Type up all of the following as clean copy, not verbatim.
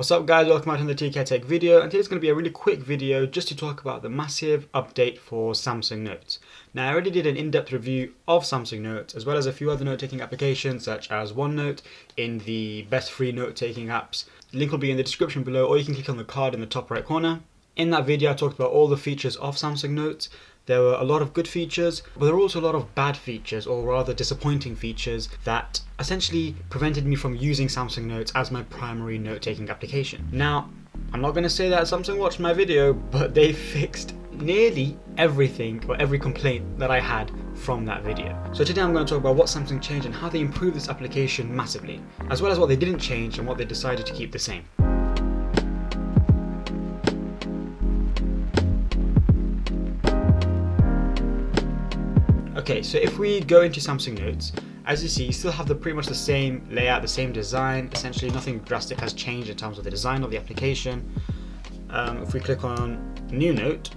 What's up guys, welcome back to another TK Tech video, and today's going to be a really quick video just to talk about the massive update for Samsung Notes. Now I already did an in-depth review of Samsung Notes as well as a few other note-taking applications such as OneNote in the best free note-taking apps. The link will be in the description below, or you can click on the card in the top right corner. In that video I talked about all the features of Samsung Notes. There were a lot of good features, but there were also a lot of bad features, or rather disappointing features, that essentially prevented me from using Samsung Notes as my primary note-taking application. Now, I'm not going to say that Samsung watched my video, but they fixed nearly everything, or every complaint that I had from that video. So today I'm going to talk about what Samsung changed and how they improved this application massively, as well as what they didn't change and what they decided to keep the same. Okay, so if we go into Samsung Notes, as you see, you still have pretty much the same layout, the same design. Essentially nothing drastic has changed in terms of the design of the application. If we click on New Note,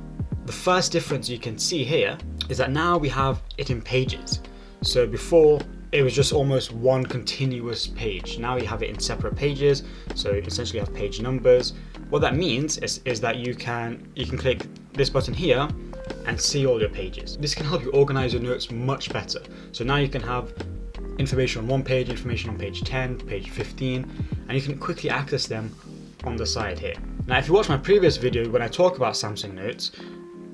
the first difference you can see here is that now we have it in pages. So before, it was just almost one continuous page. Now you have it in separate pages, so you essentially have page numbers. What that means is that you can click this button here and see all your pages. This can help you organize your notes much better. So now you can have information on one page, information on page 10, page 15, and you can quickly access them on the side here. Now, if you watch my previous video when I talk about Samsung Notes,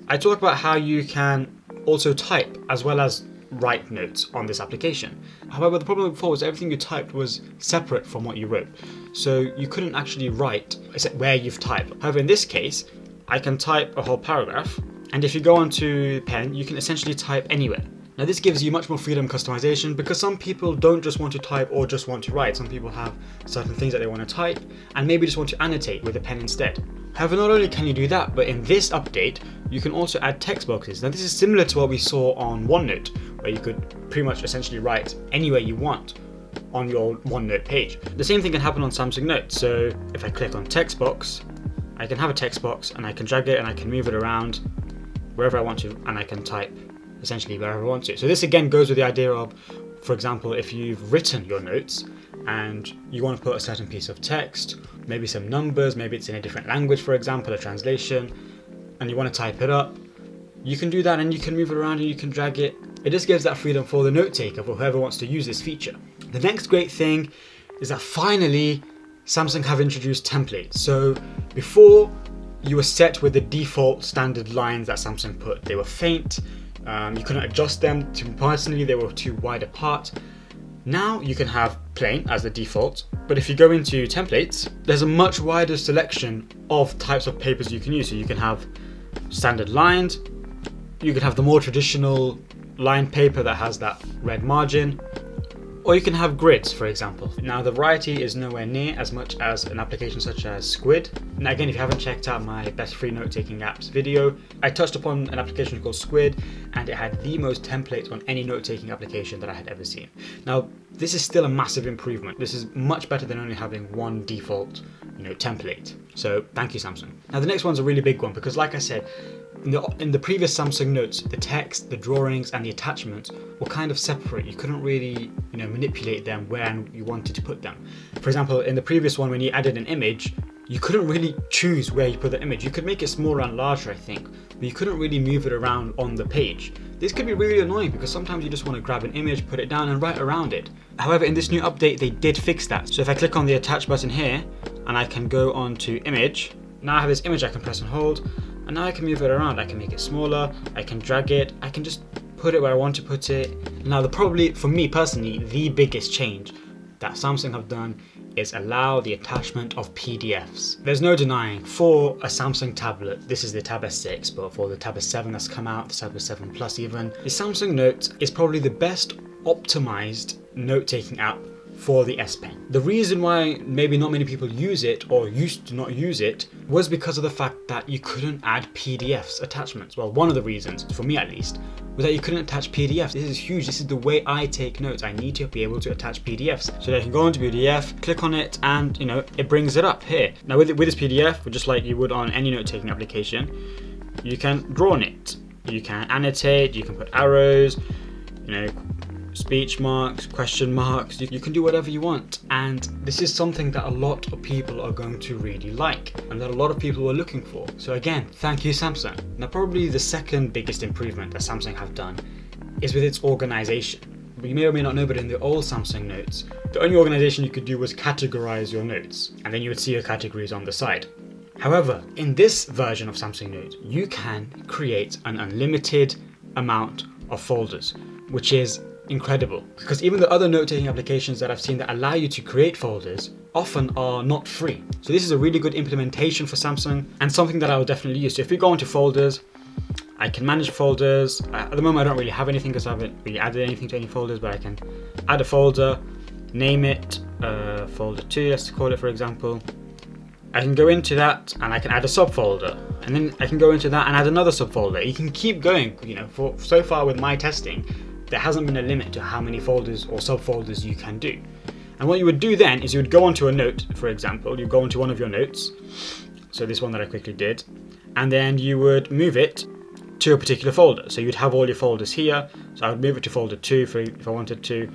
I talk about how you can also type as well as write notes on this application. However, the problem before was everything you typed was separate from what you wrote. So you couldn't actually write except where you've typed. However, in this case, I can type a whole paragraph, and if you go onto Pen, you can essentially type anywhere. Now this gives you much more freedom and customization, because some people don't just want to type or just want to write. Some people have certain things that they want to type and maybe just want to annotate with a pen instead. However, not only can you do that, but in this update, you can also add text boxes. Now this is similar to what we saw on OneNote, where you could pretty much essentially write anywhere you want on your OneNote page. The same thing can happen on Samsung Notes. So if I click on text box, I can have a text box and I can drag it and I can move it around wherever I want to, and I can type essentially wherever I want to. So this again goes with the idea of, for example, if you've written your notes and you want to put a certain piece of text, maybe some numbers, maybe it's in a different language, for example, a translation, and you want to type it up, you can do that and you can move it around and you can drag it. It just gives that freedom for the note taker, for whoever wants to use this feature. The next great thing is that finally Samsung have introduced templates. So before, you were set with the default standard lines that Samsung put. They were faint, you couldn't adjust them too personally, they were too wide apart. Now you can have plain as the default, but if you go into templates, there's a much wider selection of types of papers you can use. So you can have standard lined, you can have the more traditional lined paper that has that red margin, or you can have grids, for example. Now the variety is nowhere near as much as an application such as Squid. Now again, if you haven't checked out my best free note-taking apps video, I touched upon an application called Squid, and it had the most templates on any note-taking application that I had ever seen. Now this is still a massive improvement. This is much better than only having one default, template. So thank you, Samsung. Now the next one's a really big one, because like I said, in the previous Samsung Notes, the text, the drawings, and the attachments were kind of separate. You couldn't really, manipulate them where you wanted to put them. For example, in the previous one, when you added an image, you couldn't really choose where you put the image. You could make it smaller and larger, I think, but you couldn't really move it around on the page. This could be really annoying, because sometimes you just want to grab an image, put it down, and write around it. However, in this new update, they did fix that. So if I click on the attach button here, and I can go on to image, now I have this image I can press and hold, and now I can move it around. I can make it smaller, I can drag it, I can just put it where I want to put it. Now, probably, for me personally, the biggest change that Samsung have done is allow the attachment of PDFs. There's no denying, for a Samsung tablet, this is the Tab S6, but for the Tab S7 that's come out, the Tab S7 Plus even, the Samsung Notes is probably the best optimized note-taking app for the S Pen. The reason why maybe not many people use it, or used to not use it, was because of the fact that you couldn't add PDFs attachments. Well, one of the reasons, for me at least, was that you couldn't attach PDFs. This is huge. This is the way I take notes. I need to be able to attach PDFs. So I can go onto PDF, click on it, and it brings it up here. Now with this PDF, just like you would on any note-taking application, you can draw on it. You can annotate, you can put arrows, speech marks, question marks, you can do whatever you want. And this is something that a lot of people are going to really like and that a lot of people were looking for. So again, thank you, Samsung. Now, probably the second biggest improvement that Samsung have done is with its organization. You may or may not know, but in the old Samsung Notes, the only organization you could do was categorize your notes, and then you would see your categories on the side. However, in this version of Samsung Notes, you can create an unlimited amount of folders, which is incredible, because even the other note-taking applications that I've seen that allow you to create folders often are not free. So this is a really good implementation for Samsung and something that I will definitely use. So if we go into folders, I can manage folders. At the moment I don't really have anything because I haven't really added anything to any folders, but I can add a folder, name it folder 2, let's call it for example. I can go into that and I can add a subfolder, and then I can go into that and add another subfolder. You can keep going, you know, for so far with my testing, there hasn't been a limit to how many folders or subfolders you can do. And what you would do then is you would go onto a note, for example, you go into one of your notes, so this one that I quickly did, and then you would move it to a particular folder. So you'd have all your folders here. So I would move it to folder 2 if I wanted to.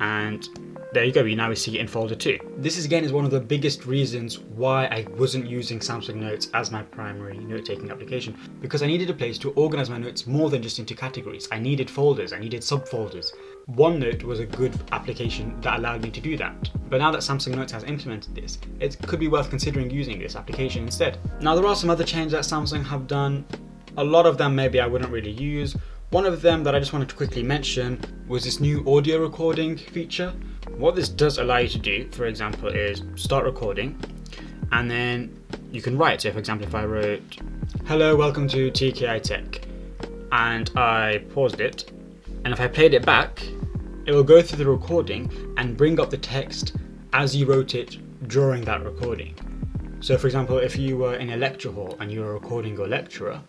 And there you go, you now see it in folder 2. This is, again, is one of the biggest reasons why I wasn't using Samsung Notes as my primary note-taking application, because I needed a place to organize my notes more than just into categories. I needed folders, I needed subfolders. OneNote was a good application that allowed me to do that. But now that Samsung Notes has implemented this, it could be worth considering using this application instead. Now, there are some other changes that Samsung have done. A lot of them maybe I wouldn't really use. One of them that I just wanted to quickly mention was this new audio recording feature. What this does allow you to do, for example, is start recording and then you can write. So for example, if I wrote, hello, welcome to TKI Tech, and I paused it, and if I played it back, it will go through the recording and bring up the text as you wrote it during that recording. So for example, if you were in a lecture hall and you were recording your lecturer,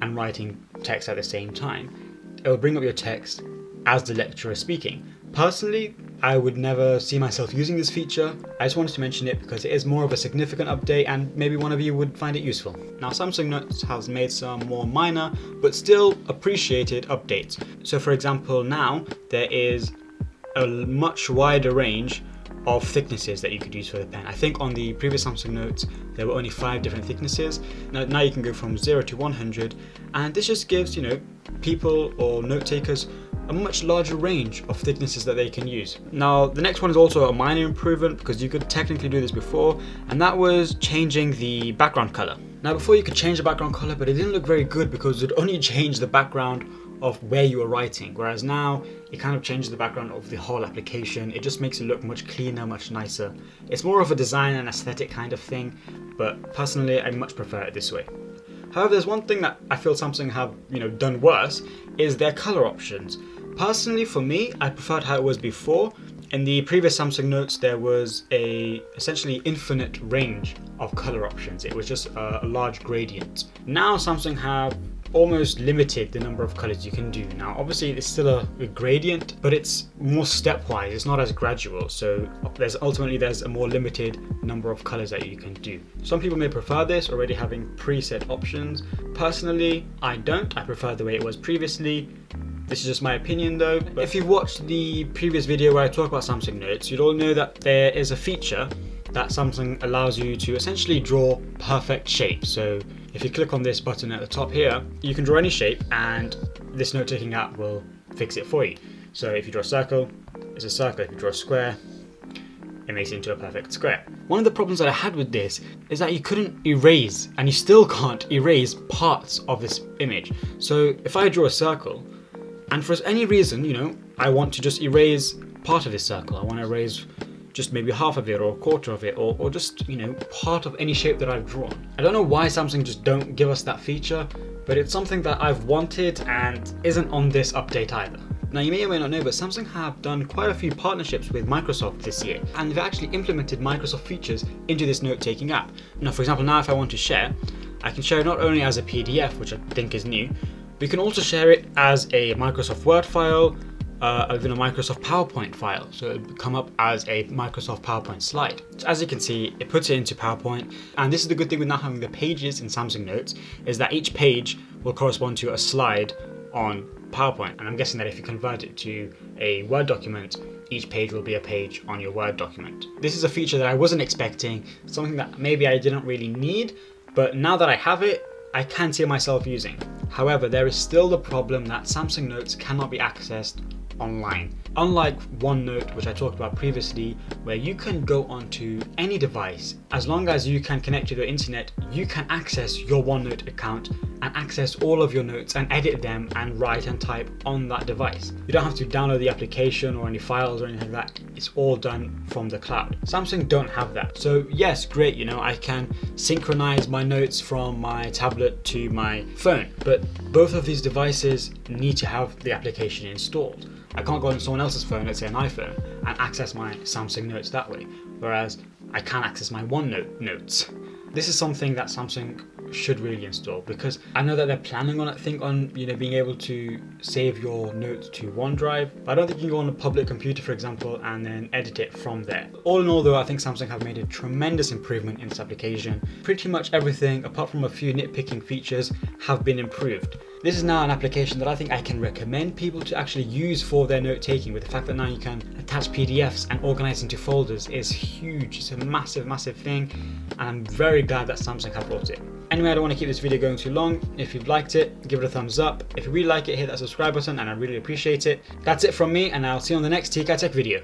and writing text at the same time, it will bring up your text as the lecturer is speaking. Personally, I would never see myself using this feature. I just wanted to mention it because it is more of a significant update and maybe one of you would find it useful. Now, Samsung Notes has made some more minor but still appreciated updates. So for example, now there is a much wider range of thicknesses that you could use for the pen. I think on the previous Samsung Notes, there were only 5 different thicknesses. Now you can go from 0 to 100, and this just gives, you know, people or note takers a much larger range of thicknesses that they can use. Now, the next one is also a minor improvement because you could technically do this before, and that was changing the background color. Now, before you could change the background color, but it didn't look very good because it only changed the background of where you are writing, whereas now it kind of changes the background of the whole application. It just makes it look much cleaner, much nicer. It's more of a design and aesthetic kind of thing, but personally I much prefer it this way. However, there's one thing that I feel Samsung have, you know, done worse, is their color options. Personally, for me, I preferred how it was before. In the previous Samsung Notes, there was essentially infinite range of color options. It was just a large gradient. Now Samsung have almost limited the number of colors you can do. Now, obviously it's still a gradient, but it's more stepwise, it's not as gradual. So ultimately there's a more limited number of colors that you can do. Some people may prefer this, already having preset options. Personally, I don't. I prefer the way it was previously. This is just my opinion though. But if you watched the previous video where I talk about Samsung Notes, you'd all know that there is a feature that Samsung allows you to essentially draw perfect shapes. So if you click on this button at the top here, you can draw any shape and this note-taking app will fix it for you. So if you draw a circle, it's a circle. If you draw a square, it makes it into a perfect square. One of the problems that I had with this is that you couldn't erase, and you still can't erase, parts of this image. So if I draw a circle, and for any reason, you know, I want to just erase part of this circle. I want to erase just maybe half of it or a quarter of it, or just, you know, part of any shape that I've drawn. I don't know why Samsung just don't give us that feature, but it's something that I've wanted and isn't on this update either. Now, you may or may not know, but Samsung have done quite a few partnerships with Microsoft this year, and they've actually implemented Microsoft features into this note-taking app. Now, for example, now if I want to share, I can share it not only as a PDF, which I think is new, but you can also share it as a Microsoft Word file, even a Microsoft PowerPoint file. So it would come up as a Microsoft PowerPoint slide. So as you can see, it puts it into PowerPoint. And this is the good thing with now having the pages in Samsung Notes, is that each page will correspond to a slide on PowerPoint, and I'm guessing that if you convert it to a Word document, each page will be a page on your Word document. This is a feature that I wasn't expecting, something that maybe I didn't really need, but now that I have it, I can see myself using. However, there is still the problem that Samsung Notes cannot be accessed online. Unlike OneNote, which I talked about previously, where you can go onto any device, as long as you can connect to the internet, you can access your OneNote account and access all of your notes and edit them and write and type on that device. You don't have to download the application or any files or anything like that. It's all done from the cloud. Samsung don't have that. So yes, great, you know, I can synchronize my notes from my tablet to my phone, but both of these devices need to have the application installed. I can't go on someone else's phone, let's say an iPhone, and access my Samsung Notes that way, whereas I can access my OneNote notes. This is something that Samsung should really install, because I know that they're planning on, I think, on, you know, being able to save your notes to OneDrive, but I don't think you can go on a public computer, for example, and then edit it from there. All in all though, I think Samsung have made a tremendous improvement in this application. Pretty much everything, apart from a few nitpicking features, have been improved. This is now an application that I think I can recommend people to actually use for their note taking, with the fact that now you can attach PDFs and organize into folders is huge. It's a massive, massive thing, and I'm very glad that Samsung have brought it. Anyway, I don't want to keep this video going too long. If you've liked it, give it a thumbs up. If you really like it, hit that subscribe button, and I really appreciate it. That's it from me, and I'll see you on the next TK Tech video.